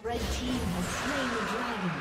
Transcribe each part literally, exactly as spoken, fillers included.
Red team has slain the dragon.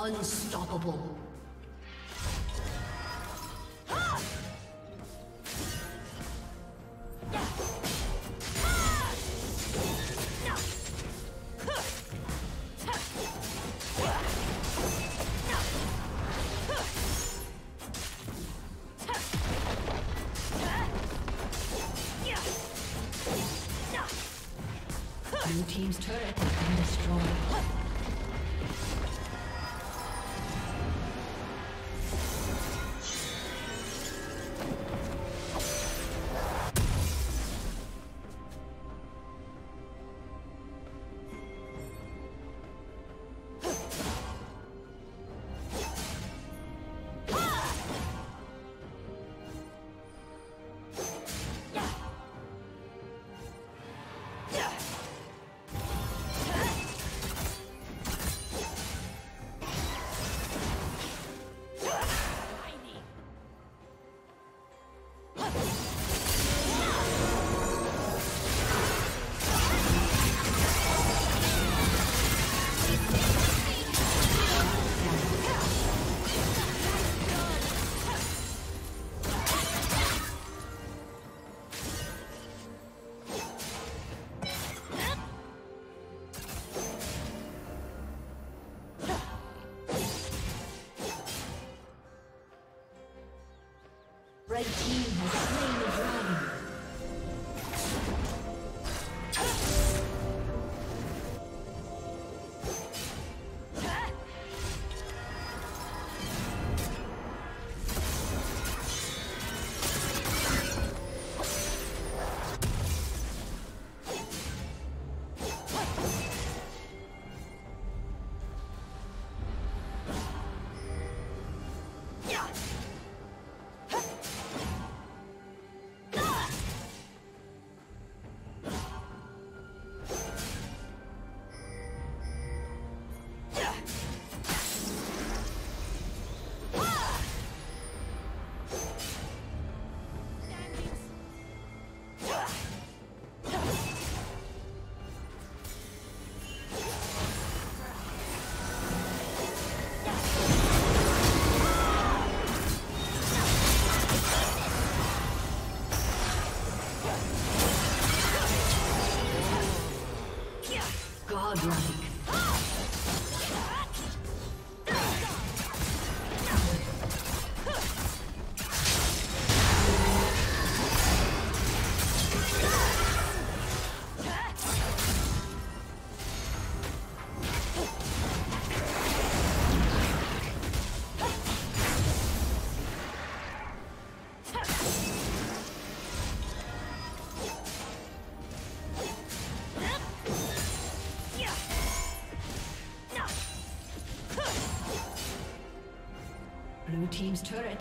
Unstoppable. Blue team's turret has been destroyed. Red team has slain the dragon. Blue team's turret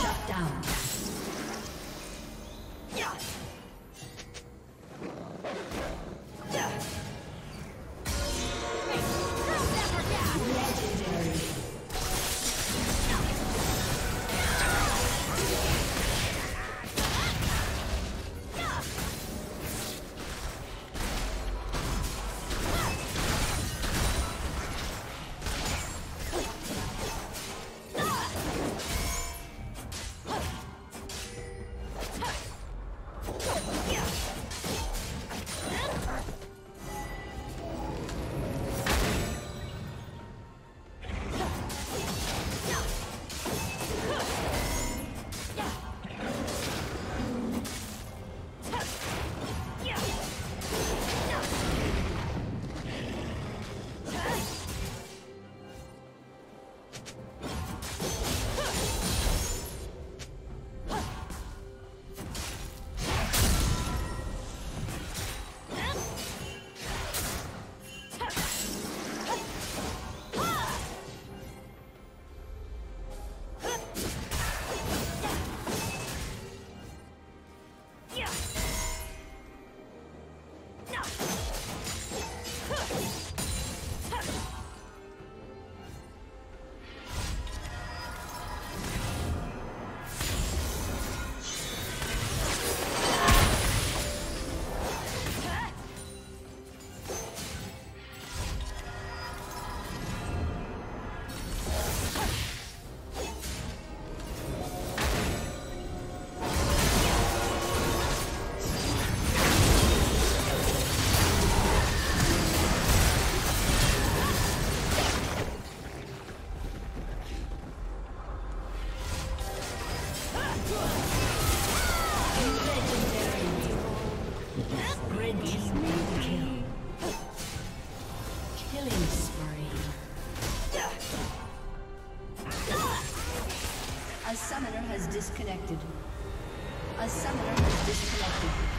Shut down. Disconnected. A summoner has disconnected.